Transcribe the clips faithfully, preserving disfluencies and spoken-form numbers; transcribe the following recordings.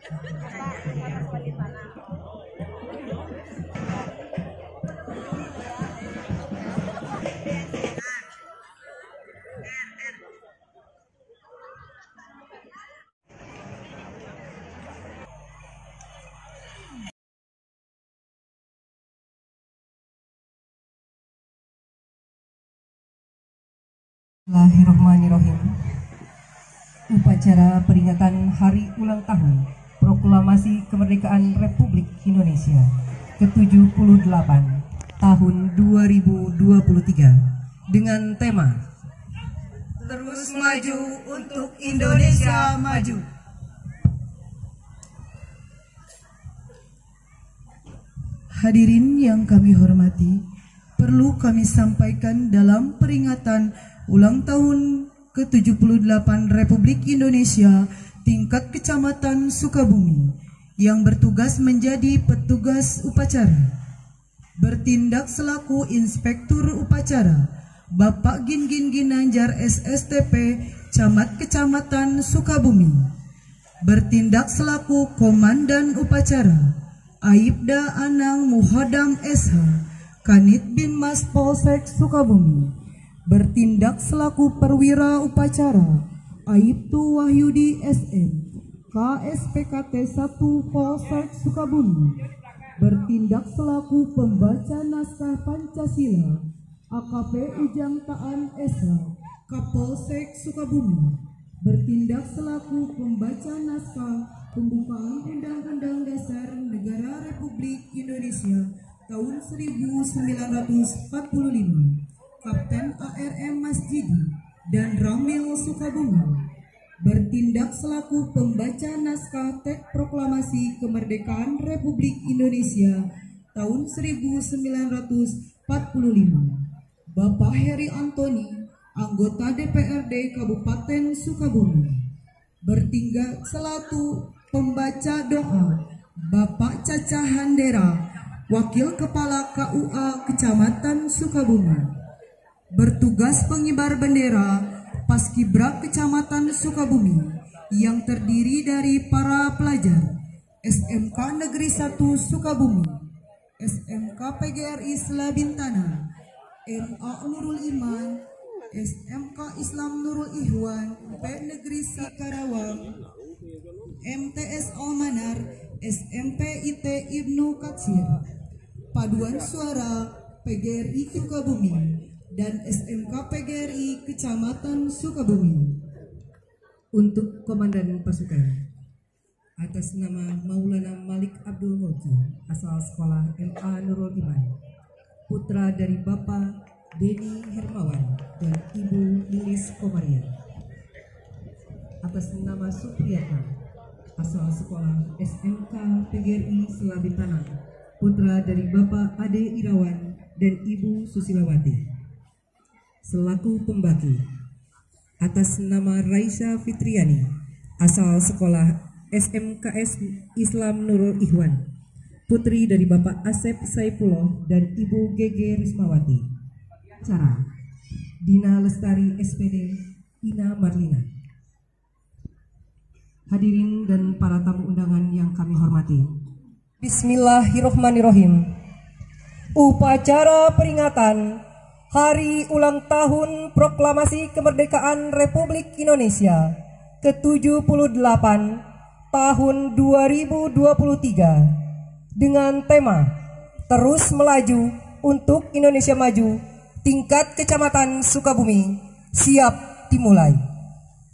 Bismillahirrahmanirrahim. Upacara peringatan Hari Ulang Tahun Proklamasi Kemerdekaan Republik Indonesia ke tujuh puluh delapan tahun dua ribu dua puluh tiga dengan tema Terus Maju untuk Indonesia Maju. Hadirin yang kami hormati, perlu kami sampaikan dalam peringatan Ulang Tahun ke tujuh puluh delapan Republik Indonesia tingkat Kecamatan Sukabumi yang bertugas menjadi petugas upacara bertindak selaku Inspektur Upacara Bapak Gin Gin Ginanjar S S T P Camat Kecamatan Sukabumi, bertindak selaku Komandan Upacara Aipda Anang Muhadam S H Kanit Binmas Polsek Sukabumi, bertindak selaku Perwira Upacara Aibtu Wahyudi S M K S P K T satu Polsek Sukabumi, bertindak selaku Pembaca Naskah Pancasila A K P Ujang Taan Esa Kapolsek Sukabumi, bertindak selaku Pembaca Naskah Pembukaan Undang-Undang Dasar Negara Republik Indonesia tahun seribu sembilan ratus empat puluh lima Kapten A R M Masjidi dan Ramil Sukabumi, bertindak selaku Pembaca Naskah Teks Proklamasi Kemerdekaan Republik Indonesia tahun seribu sembilan ratus empat puluh lima Bapak Heri Antoni, anggota D P R D Kabupaten Sukabumi, bertindak selaku Pembaca Doa Bapak Caca Handera, Wakil Kepala K U A Kecamatan Sukabumi, bertugas pengibar bendera Paskibra Kecamatan Sukabumi yang terdiri dari para pelajar S M K Negeri satu Sukabumi, S M K P G R I Selabintana, M A Nurul Iman, S M K Islam Nurul Ihwan, P Negeri satu Karawang, M T S Almanar, S M P I T Ibnu Katsir, Paduan Suara P G R I Sukabumi dan S M K P G R I Kecamatan Sukabumi. Untuk Komandan Pasukan, atas nama Maulana Malik Abdul Hoki, asal sekolah M A Nurul Iman, putra dari Bapak Deni Hermawan dan Ibu Lilis Komaria. Atas nama Supriyata, asal sekolah S M K P G R I Selabintana, putra dari Bapak Ade Irawan dan Ibu Susilawati, selaku pembagi. Atas nama Raisa Fitriani, asal sekolah S M K S Islam Nurul Ihwan, putri dari Bapak Asep Saifullah dan Ibu G G Rismawati. Cara Dina Lestari S P D, Ina Marlina. Hadirin dan para tamu undangan yang kami hormati, bismillahirrahmanirrahim. Upacara peringatan Hari Ulang Tahun Proklamasi Kemerdekaan Republik Indonesia ke tujuh puluh delapan tahun dua ribu dua puluh tiga dengan tema Terus Melaju untuk Indonesia Maju tingkat Kecamatan Sukabumi siap dimulai.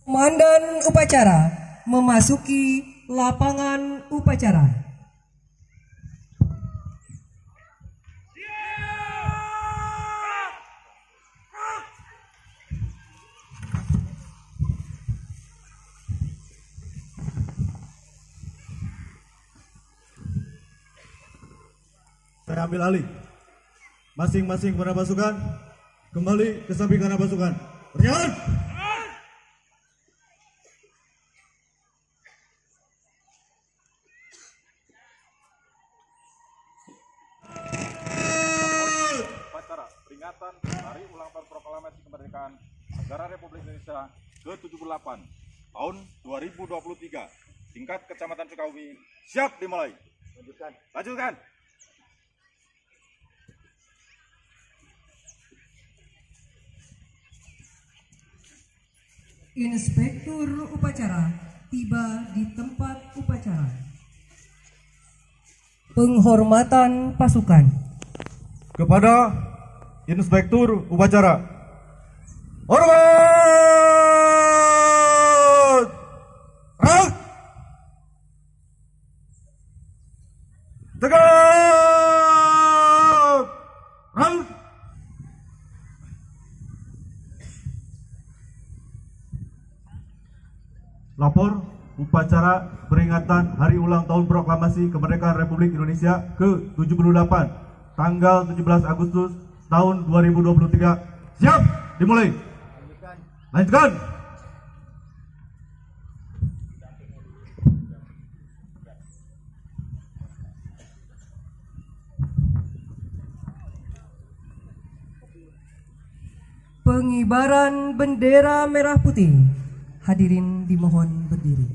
Komandan upacara memasuki lapangan upacara. Saya ambil alih. Masing-masing para pasukan kembali ke samping kanan pasukan. Berjalan. Upacara peringatan Hari Ulang Tahun Proklamasi Kemerdekaan Negara Republik Indonesia ke tujuh puluh delapan tahun dua ribu dua puluh tiga tingkat tingkat Kecamatan Sukabumi. Siap dimulai. Lanjutkan. Lanjutkan. Inspektur upacara tiba di tempat upacara. Penghormatan pasukan. Kepada Inspektur upacara. Hormat! Raut! Tegak! Raut! Lapor upacara peringatan Hari Ulang Tahun Proklamasi Kemerdekaan Republik Indonesia ke tujuh puluh delapan tanggal tujuh belas Agustus tahun dua ribu dua puluh tiga. Siap, dimulai. Lanjutkan. Lanjutkan. Pengibaran bendera merah putih. Hadirin dimohon berdiri.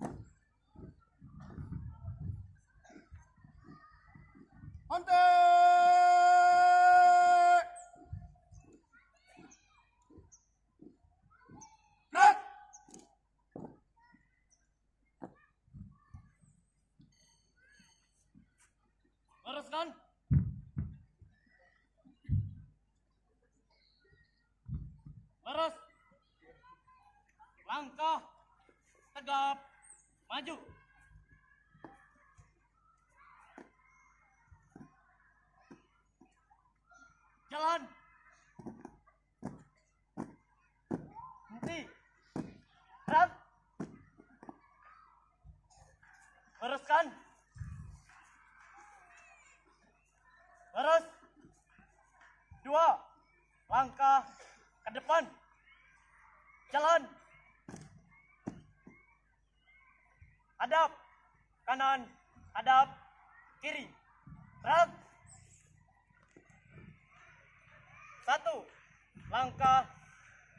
Maju! Jalan! Teruskan. Terus. Langkah tegap maju. Jalan. Nanti. Terus. Teruskan. Terus, dua langkah ke depan, jalan, hadap kanan, hadap kiri, terus, satu langkah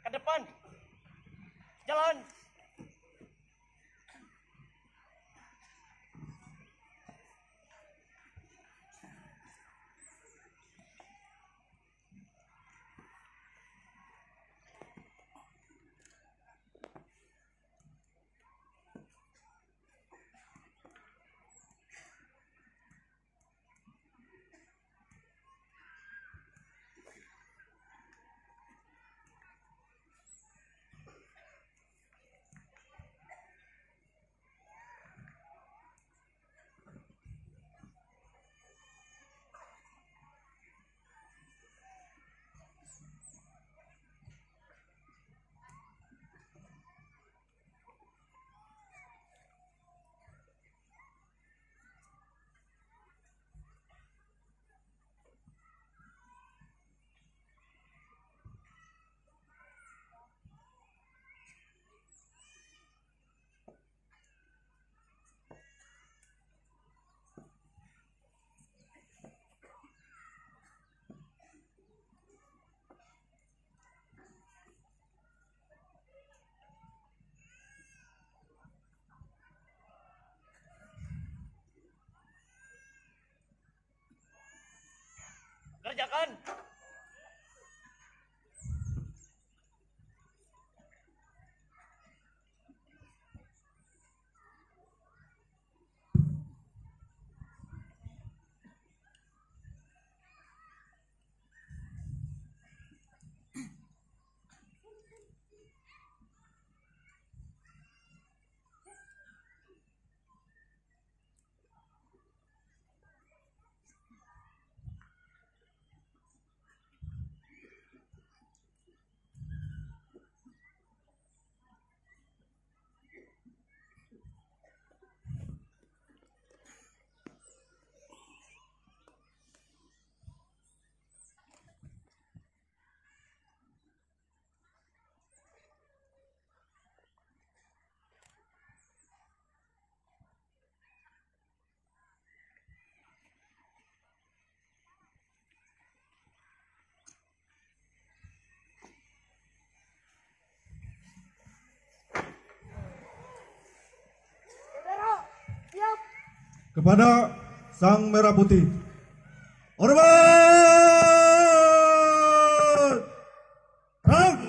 ke depan, jalan, kerjakan. Kepada sang merah putih, hormat perang.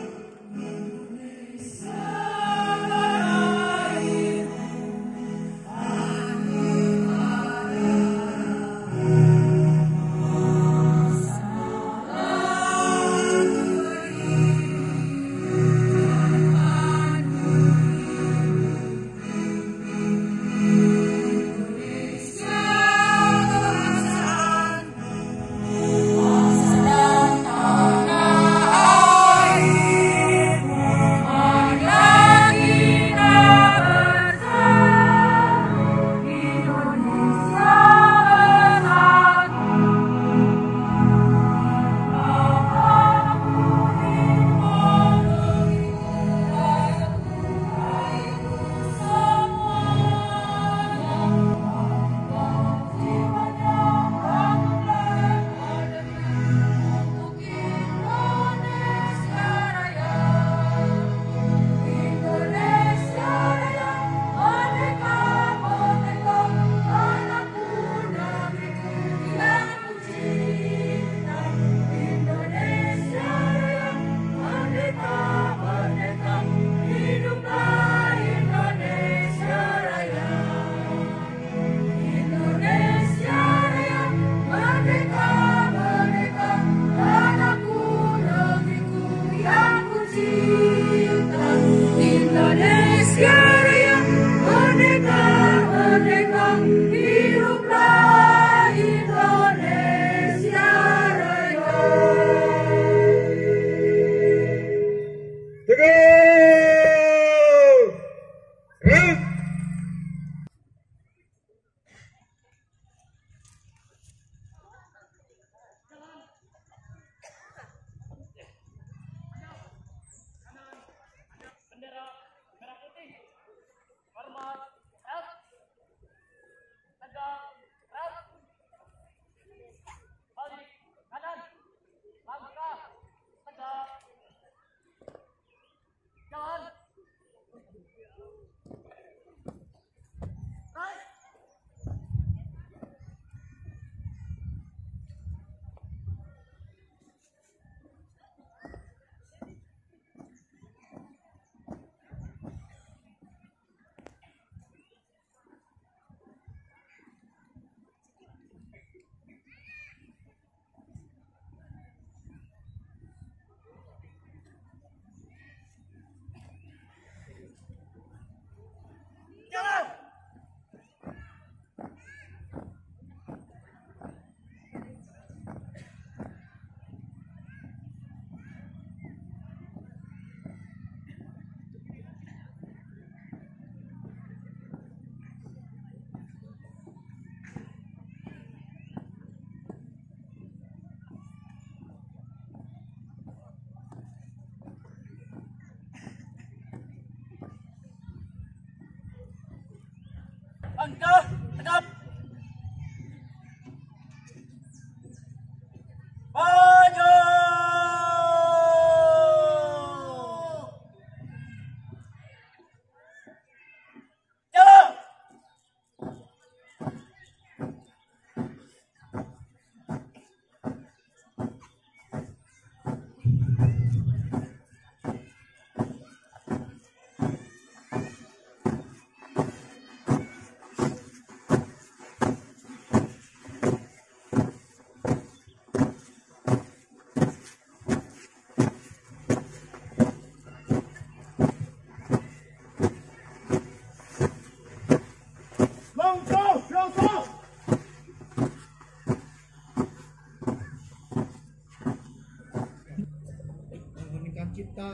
Kita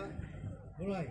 mulai.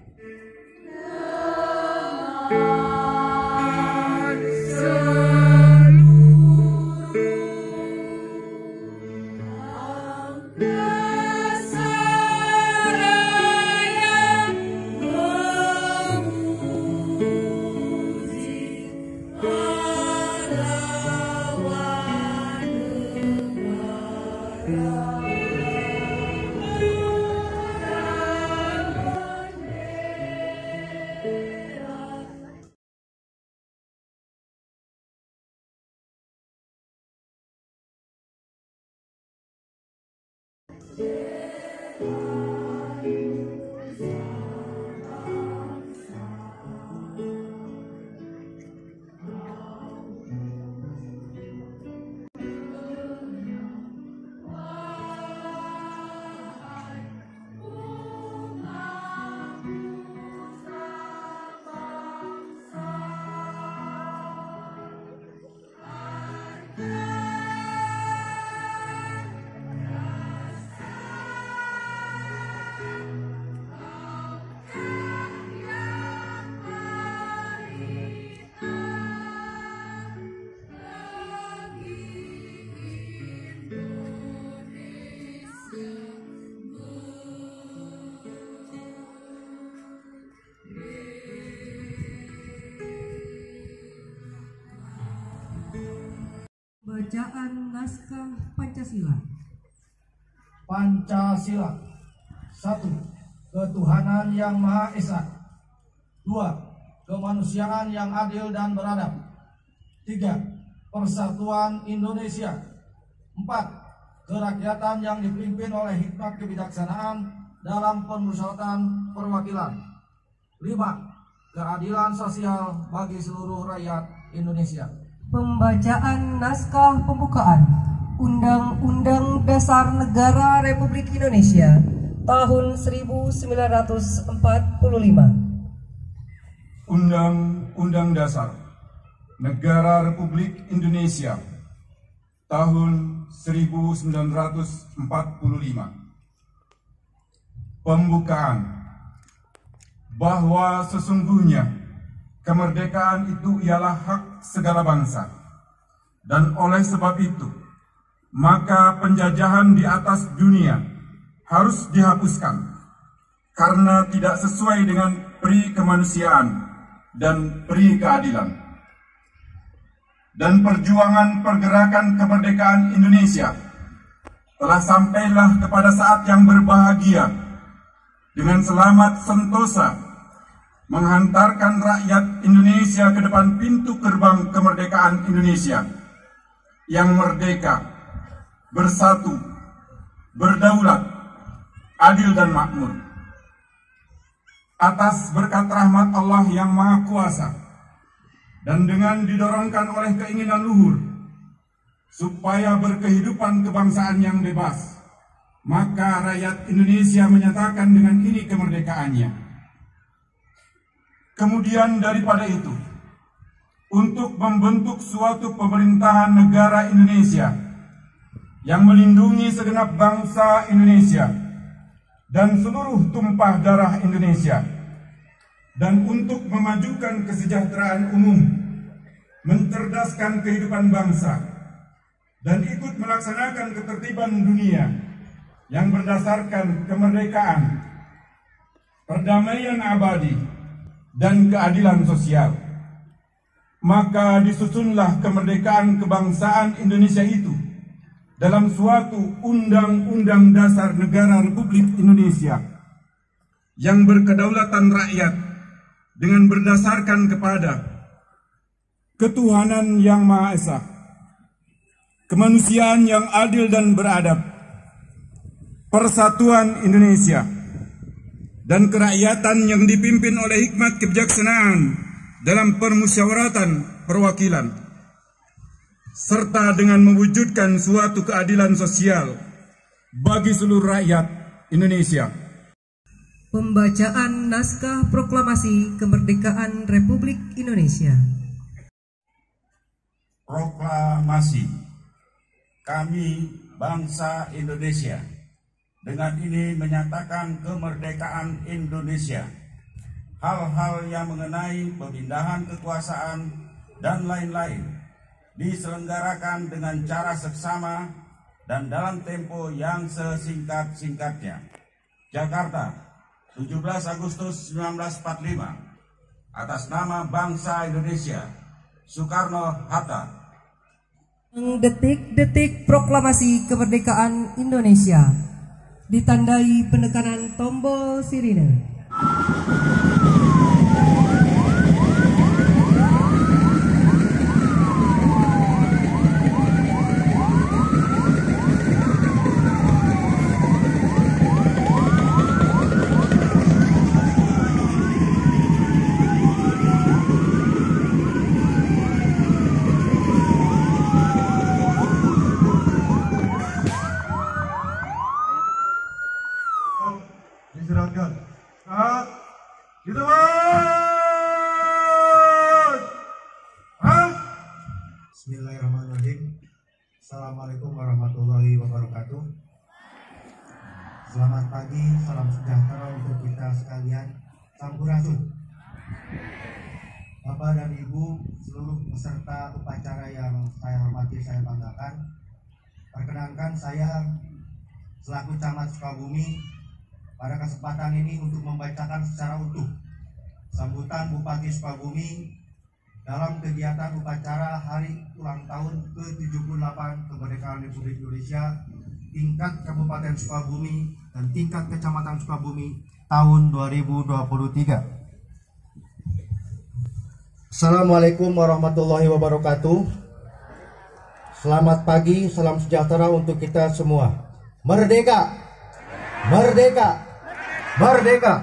Bacaan naskah Pancasila. Pancasila. Satu, Ketuhanan yang Maha Esa. Dua, kemanusiaan yang adil dan beradab. Tiga, persatuan Indonesia. Empat, kerakyatan yang dipimpin oleh hikmat kebijaksanaan dalam permusyawaratan perwakilan. Lima, keadilan sosial bagi seluruh rakyat Indonesia. Pembacaan naskah pembukaan Undang-Undang Dasar Negara Republik Indonesia tahun seribu sembilan ratus empat puluh lima. Undang-Undang Dasar Negara Republik Indonesia tahun seribu sembilan ratus empat puluh lima. Pembukaan. Bahwa sesungguhnya kemerdekaan itu ialah hak segala bangsa, dan oleh sebab itu maka penjajahan di atas dunia harus dihapuskan karena tidak sesuai dengan peri kemanusiaan dan peri keadilan. Dan perjuangan pergerakan kemerdekaan Indonesia telah sampailah kepada saat yang berbahagia dengan selamat sentosa menghantarkan rakyat Indonesia ke depan pintu gerbang kemerdekaan Indonesia yang merdeka, bersatu, berdaulat, adil dan makmur. Atas berkat rahmat Allah yang Maha Kuasa dan dengan didorongkan oleh keinginan luhur supaya berkehidupan kebangsaan yang bebas, maka rakyat Indonesia menyatakan dengan ini kemerdekaannya. Kemudian daripada itu, untuk membentuk suatu pemerintahan negara Indonesia yang melindungi segenap bangsa Indonesia dan seluruh tumpah darah Indonesia, dan untuk memajukan kesejahteraan umum, mencerdaskan kehidupan bangsa, dan ikut melaksanakan ketertiban dunia yang berdasarkan kemerdekaan, perdamaian abadi, dan keadilan sosial. Maka disusunlah kemerdekaan kebangsaan Indonesia itu dalam suatu Undang-Undang Dasar Negara Republik Indonesia yang berkedaulatan rakyat dengan berdasarkan kepada Ketuhanan yang Maha Esa, kemanusiaan yang adil dan beradab, persatuan Indonesia, dan kerakyatan yang dipimpin oleh hikmat kebijaksanaan dalam permusyawaratan perwakilan, serta dengan mewujudkan suatu keadilan sosial bagi seluruh rakyat Indonesia. Pembacaan naskah proklamasi kemerdekaan Republik Indonesia. Proklamasi. Kami bangsa Indonesia dengan ini menyatakan kemerdekaan Indonesia. Hal-hal yang mengenai pemindahan kekuasaan dan lain-lain diselenggarakan dengan cara seksama dan dalam tempo yang sesingkat-singkatnya. Jakarta, tujuh belas Agustus seribu sembilan ratus empat puluh lima, atas nama bangsa Indonesia, Soekarno-Hatta. Detik-detik proklamasi kemerdekaan Indonesia ditandai penekanan tombol sirine. Assalamualaikum warahmatullahi wabarakatuh. Selamat pagi, salam sejahtera untuk kita sekalian. Sampurasun. Bapak dan Ibu, seluruh peserta upacara yang saya hormati, saya banggakan. Perkenankan saya selaku Camat Sukabumi pada kesempatan ini untuk membacakan secara utuh sambutan Bupati Sukabumi dalam kegiatan upacara hari ulang tahun ke tujuh puluh delapan kemerdekaan Republik Indonesia tingkat Kabupaten Sukabumi dan tingkat Kecamatan Sukabumi tahun dua ribu dua puluh tiga. Assalamualaikum warahmatullahi wabarakatuh. Selamat pagi, salam sejahtera untuk kita semua. Merdeka! Merdeka! Merdeka!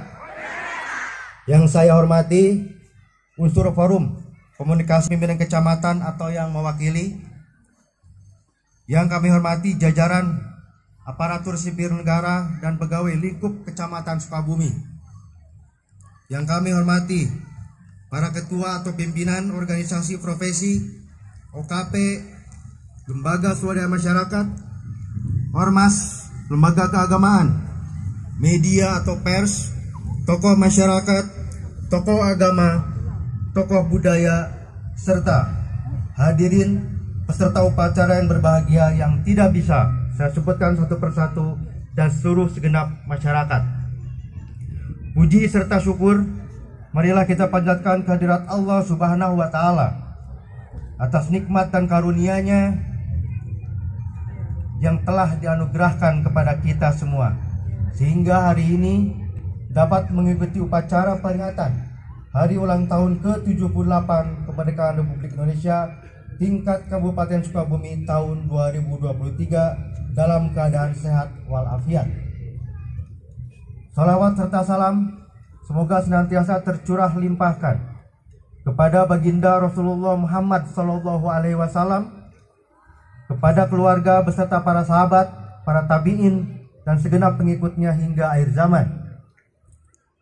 Yang saya hormati unsur forum komunikasi pimpinan kecamatan atau yang mewakili, yang kami hormati jajaran aparatur sipil negara dan pegawai lingkup Kecamatan Sukabumi, yang kami hormati para ketua atau pimpinan organisasi profesi, O K P, lembaga swadaya masyarakat, ormas, lembaga keagamaan, media atau pers, tokoh masyarakat, tokoh agama, tokoh budaya, serta hadirin peserta upacara yang berbahagia yang tidak bisa saya sebutkan satu persatu, dan seluruh segenap masyarakat. Puji serta syukur marilah kita panjatkan kehadirat Allah Subhanahu wa Ta'ala atas nikmat dan karunia-Nya yang telah dianugerahkan kepada kita semua, sehingga hari ini dapat mengikuti upacara peringatan Hari Ulang Tahun ke tujuh puluh delapan Kemerdekaan Republik Indonesia tingkat Kabupaten Sukabumi tahun dua ribu dua puluh tiga dalam keadaan sehat walafiat. Salawat serta salam semoga senantiasa tercurah limpahkan kepada baginda Rasulullah Muhammad Sallallahu Alaihi Wasallam, kepada keluarga beserta para sahabat, para tabi'in, dan segenap pengikutnya hingga akhir zaman.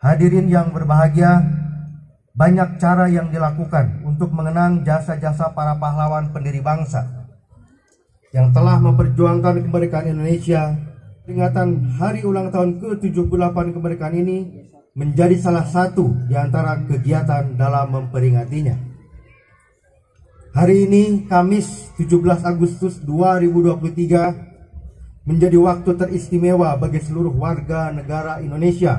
Hadirin yang berbahagia, banyak cara yang dilakukan untuk mengenang jasa-jasa para pahlawan pendiri bangsa yang telah memperjuangkan kemerdekaan Indonesia. Peringatan hari ulang tahun ke tujuh puluh delapan kemerdekaan ini menjadi salah satu di antara kegiatan dalam memperingatinya. Hari ini, Kamis tujuh belas Agustus dua ribu dua puluh tiga, menjadi waktu teristimewa bagi seluruh warga negara Indonesia.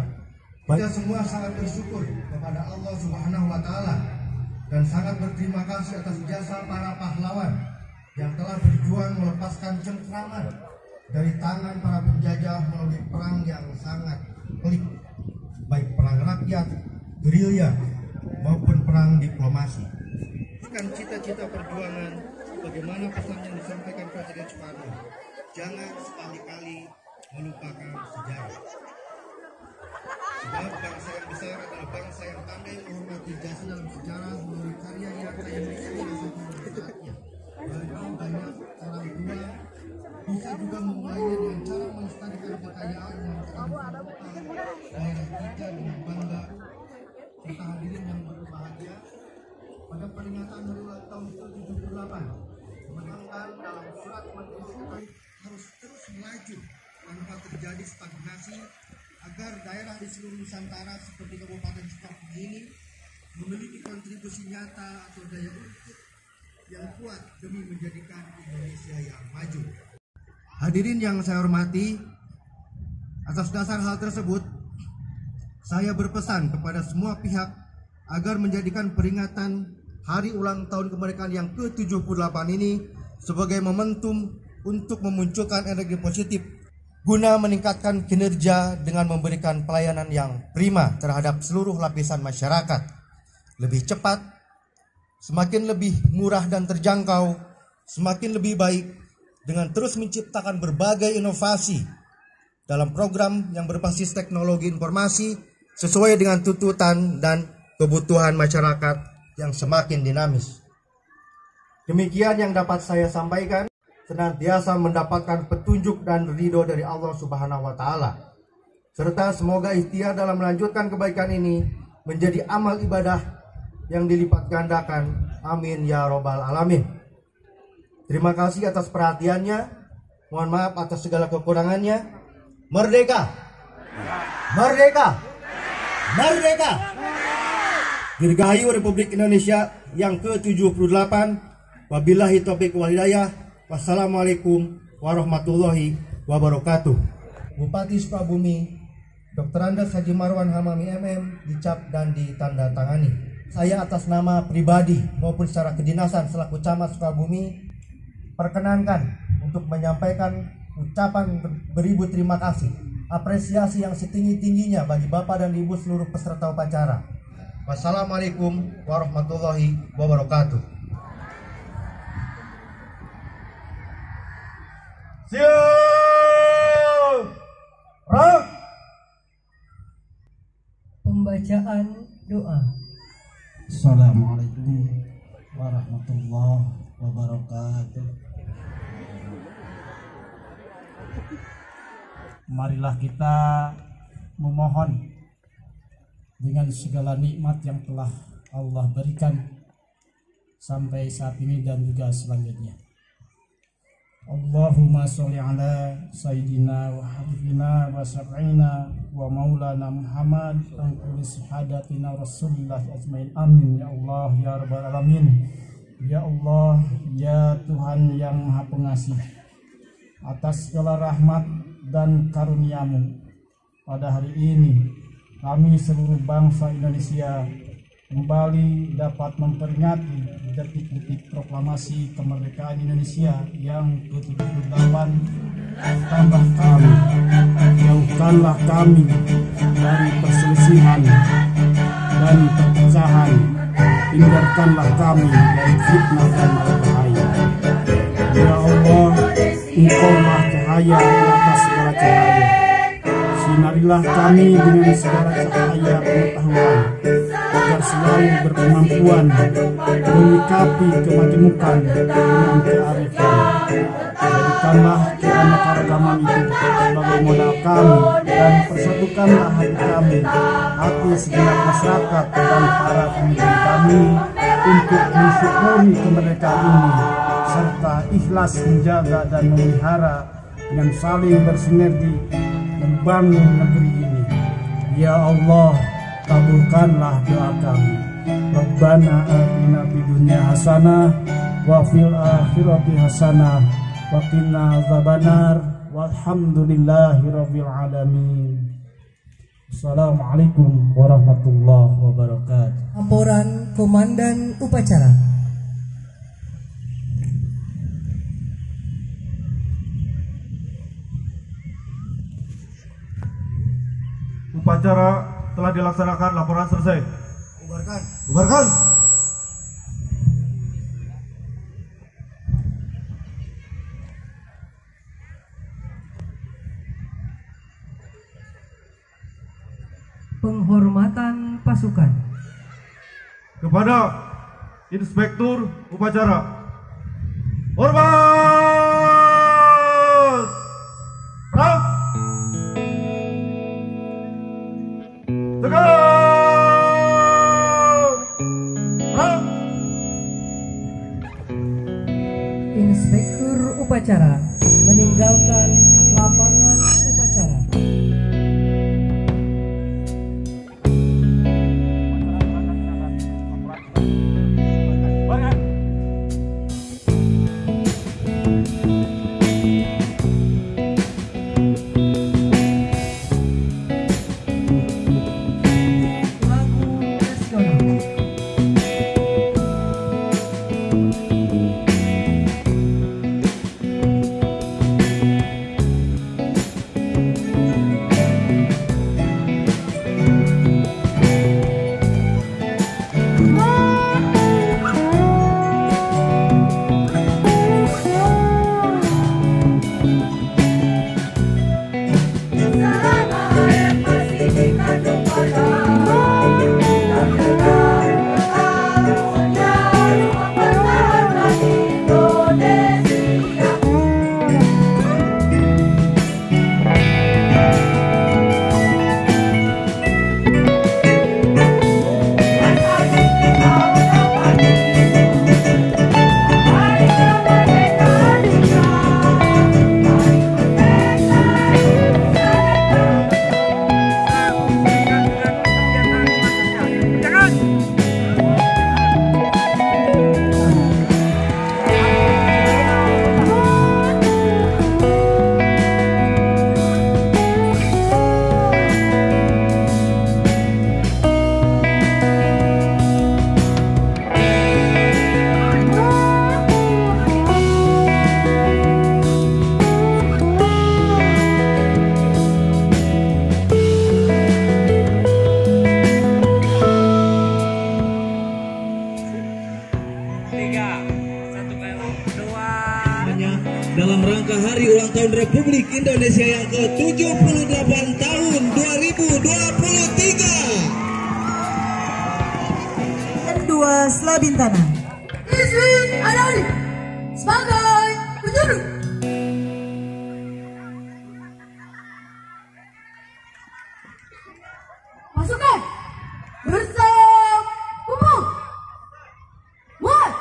Kita semua sangat bersyukur kepada Allah Subhanahu wa Ta'ala dan sangat berterima kasih atas jasa para pahlawan yang telah berjuang melepaskan cengkraman dari tangan para penjajah melalui perang yang sangat pelik, baik perang rakyat, gerilya, maupun perang diplomasi. Bukan cita-cita perjuangan, bagaimana pesan yang disampaikan Presiden Soekarno, jangan sekali-kali melupakan sejarah. Sebab bangsa yang besar adalah bangsa yang pandai menghormati jasa dalam sejarah melalui karya yang kaya mengisi masyarakatnya. Bagi banyak cara kedua, bisa juga memulainya dengan cara melestarikan kekayaan yang telah ditemukan daerah kita dengan bangga. Serta hadirin yang berbahagia, pada peringatan hari ulang tahun ke tujuh puluh delapan, menangkan dalam surat konstitusi harus terus melaju tanpa terjadi stagnasi agar daerah di seluruh Nusantara seperti Kabupaten Sukabumi ini memiliki kontribusi nyata atau daya ukur yang kuat demi menjadikan Indonesia yang maju. Hadirin yang saya hormati, atas dasar hal tersebut, saya berpesan kepada semua pihak agar menjadikan peringatan Hari Ulang Tahun Kemerdekaan yang ke tujuh puluh delapan ini sebagai momentum untuk memunculkan energi positif guna meningkatkan kinerja dengan memberikan pelayanan yang prima terhadap seluruh lapisan masyarakat. Lebih cepat, semakin lebih murah dan terjangkau, semakin lebih baik dengan terus menciptakan berbagai inovasi dalam program yang berbasis teknologi informasi sesuai dengan tuntutan dan kebutuhan masyarakat yang semakin dinamis. Demikian yang dapat saya sampaikan, senantiasa mendapatkan petunjuk dan ridho dari Allah Subhanahu wa Ta'ala, serta semoga ikhtiar dalam melanjutkan kebaikan ini menjadi amal ibadah yang dilipat gandakan. Amin ya robbal alamin. Terima kasih atas perhatiannya. Mohon maaf atas segala kekurangannya. Merdeka! Merdeka! Merdeka! Dirgahayu Republik Indonesia yang ke tujuh puluh delapan. Wabillahi taufiq wal hidayah. Wassalamualaikum warahmatullahi wabarakatuh. Bupati Sukabumi Doktor Andes Haji Marwan Hamami M M dicap dan ditandatangani. Saya atas nama pribadi maupun secara kedinasan selaku Camat Sukabumi perkenankan untuk menyampaikan ucapan beribu terima kasih, apresiasi yang setinggi-tingginya bagi Bapak dan Ibu seluruh peserta upacara. Wassalamualaikum warahmatullahi wabarakatuh. Siap! Rang! Pembacaan doa. Assalamualaikum warahmatullahi wabarakatuh. Marilah kita memohon dengan segala nikmat yang telah Allah berikan sampai saat ini dan juga selanjutnya. Allahumma sholli ala sayyidina wa habibina wa syafa'ina wa maulana Muhammad angkuli syahadatina rasulullah ajmain. Amin ya Allah ya rabbal alamin. Ya Allah ya Tuhan yang maha pengasih, atas segala rahmat dan karuniamu pada hari ini kami seluruh bangsa Indonesia kembali dapat memperingati detik-detik proklamasi kemerdekaan Indonesia yang ke tujuh puluh delapan. Tambah kami, jauhkanlah kami dari perselisihan dan perpecahan, hindarkanlah kami dari fitnah dan malapetaka. Ya Allah, Engkau maha cahaya di atas segala cahaya, sinarilah kami dengan segala cahaya pengetahuan, agar selalu berkemampuan menyikapi kemajemukan dengan kearifan. Jadikanlah keanekaragaman itu sebagai modal kami dan persatukanlah hati kami, hati segenap masyarakat dan para pemimpin kami untuk mensyukuri kemerdekaan ini serta ikhlas menjaga dan memelihara dengan saling bersinergi membangun negeri ini. Ya Allah, kabulkanlah doa kami. Rabbana atina bidunya hasanah wa fil akhirati hasanah wa qina adzabannar. Walhamdulillahirabbil alamin. Assalamualaikum warahmatullahi wabarakatuh. Laporan Komandan Upacara. Upacara telah dilaksanakan, laporan selesai. Bubarkan. Bubarkan. Penghormatan pasukan. Kepada Inspektur Upacara. Hormat. Perang. Inspektur upacara meninggalkan lapangan upacara. hari ulang tahun Republik Indonesia yang ke tujuh puluh delapan tahun dua ribu dua puluh tiga. N dua Selabintana. Izin Adani sebagai penyuruh. Masukkan bersama kumpul. What?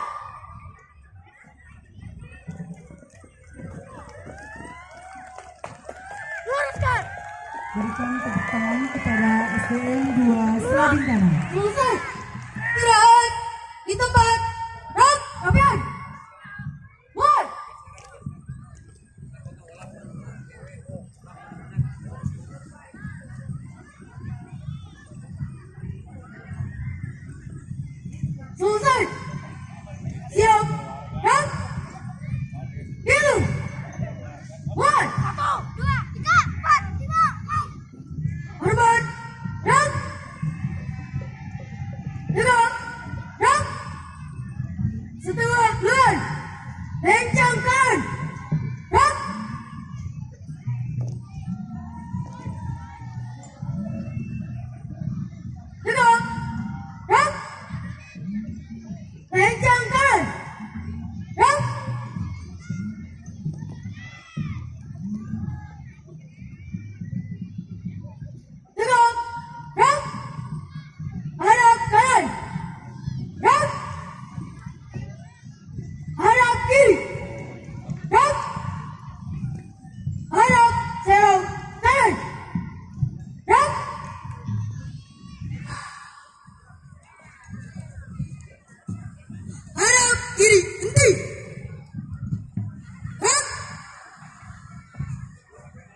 Luruskan. Berikan tepuk tangan kepada S D N dua Selabintana. Selesai. Istirahat di tempat. Rot, Rapian. What? Selesai. Siap. Rot. Gitu. What? Satu, dua, tiga, empat, lima. Hormat. Rot. Gitu. Rot. Setelah keluar, lencangkan. Rot. Gitu. Rot. Lencangkan. Rot. Tegak. Rot. Harap kanan. Rot. Harap kiri. Rot. Harap serong kanan. Rot. Harap kiri. Henti. Rot.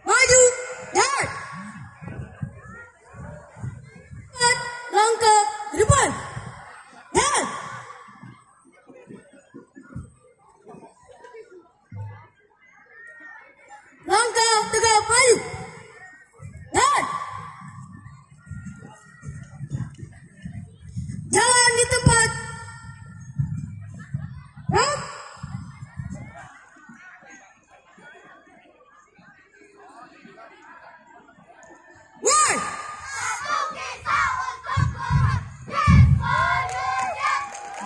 Maju. Dan. Empat langkah ke depan. Dan. Langkah tegak maju. Dan. Jalan di tempat. Rot. One.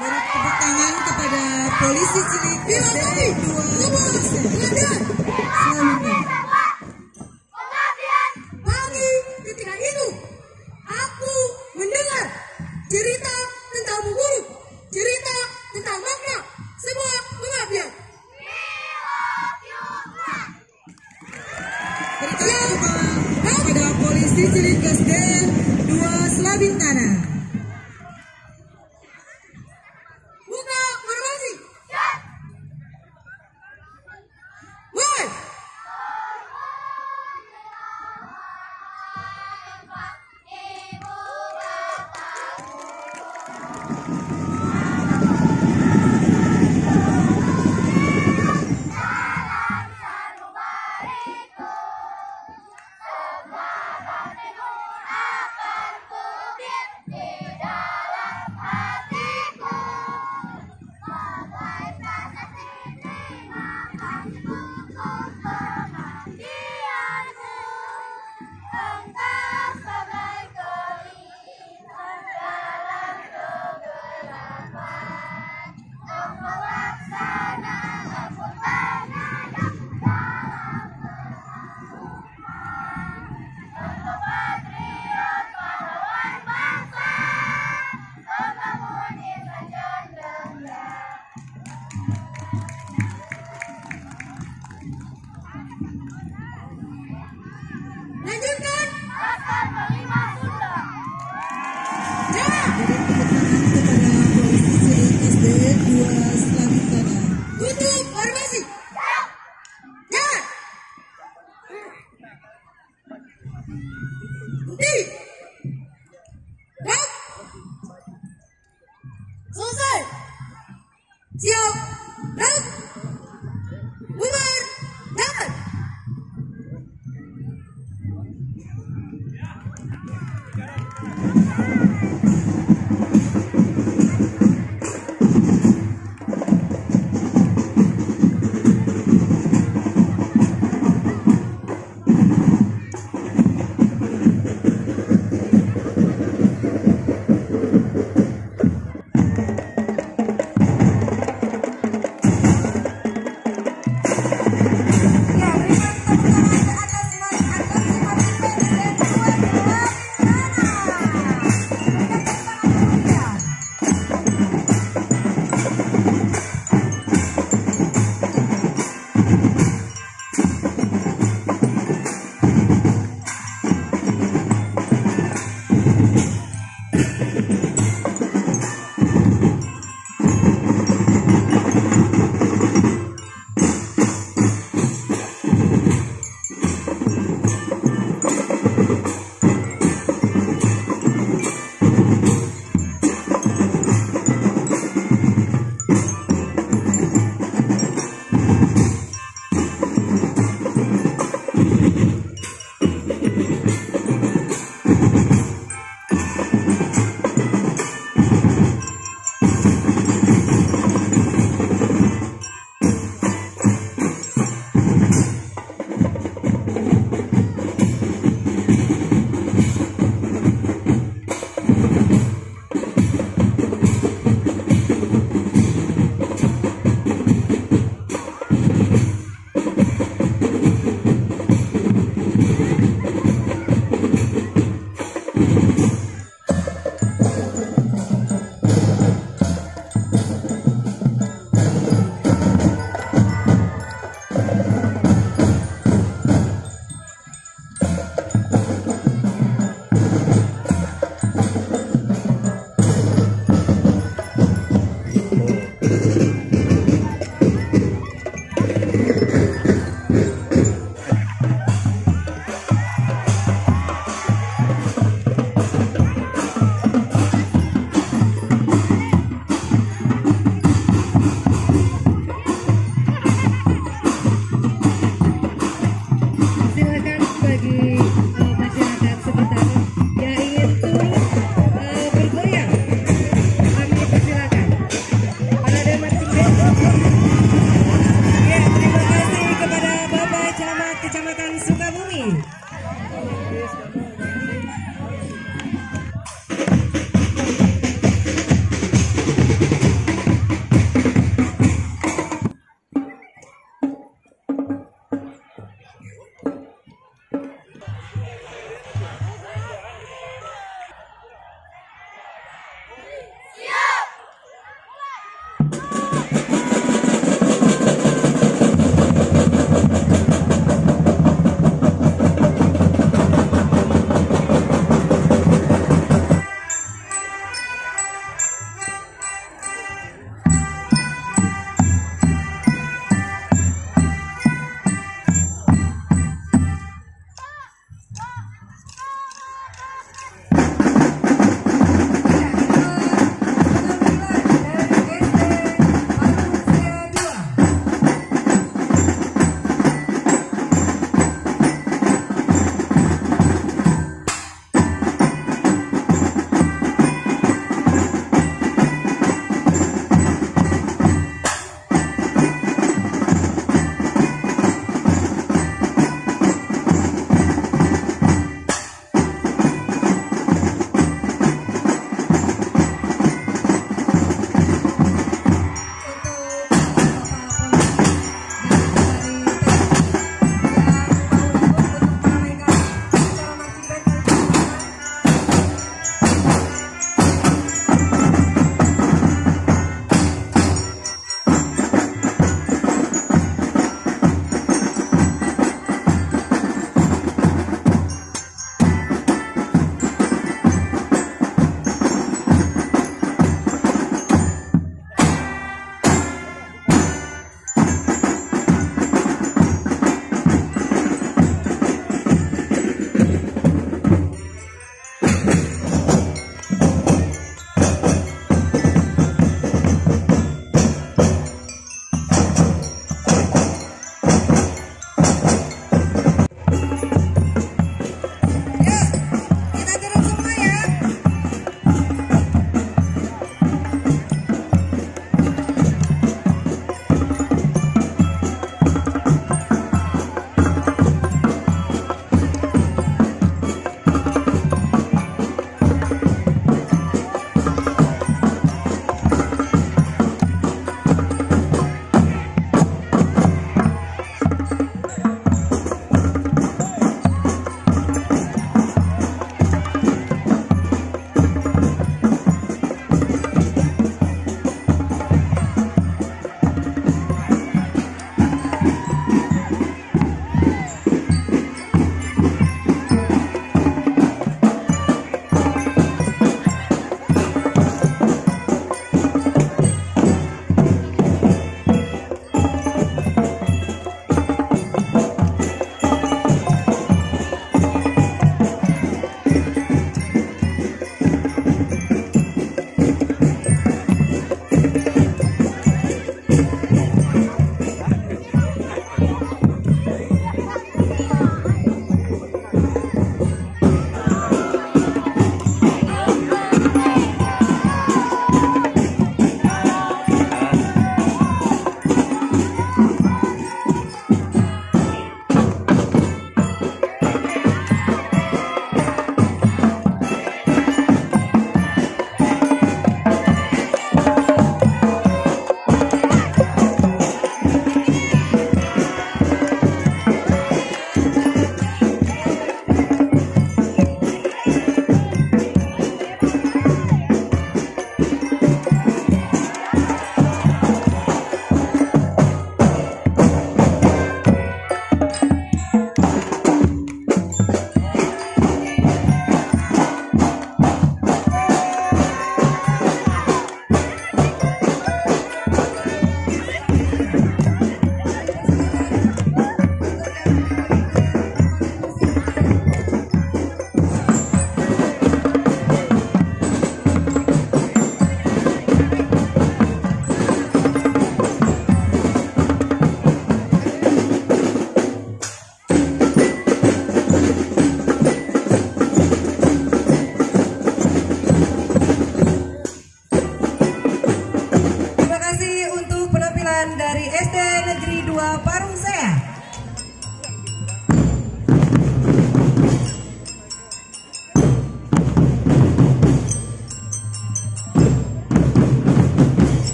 Beri tepuk tangan kepada polisi cilik S D N dua Selabintana. Pagi ketika itu, aku mendengar cerita tentang guru, cerita tentang makna sebuah pengabdian. Berikan tepuk tangan kepada polisi cilik S D N dua Selabintana. Buka formasi. One. Semua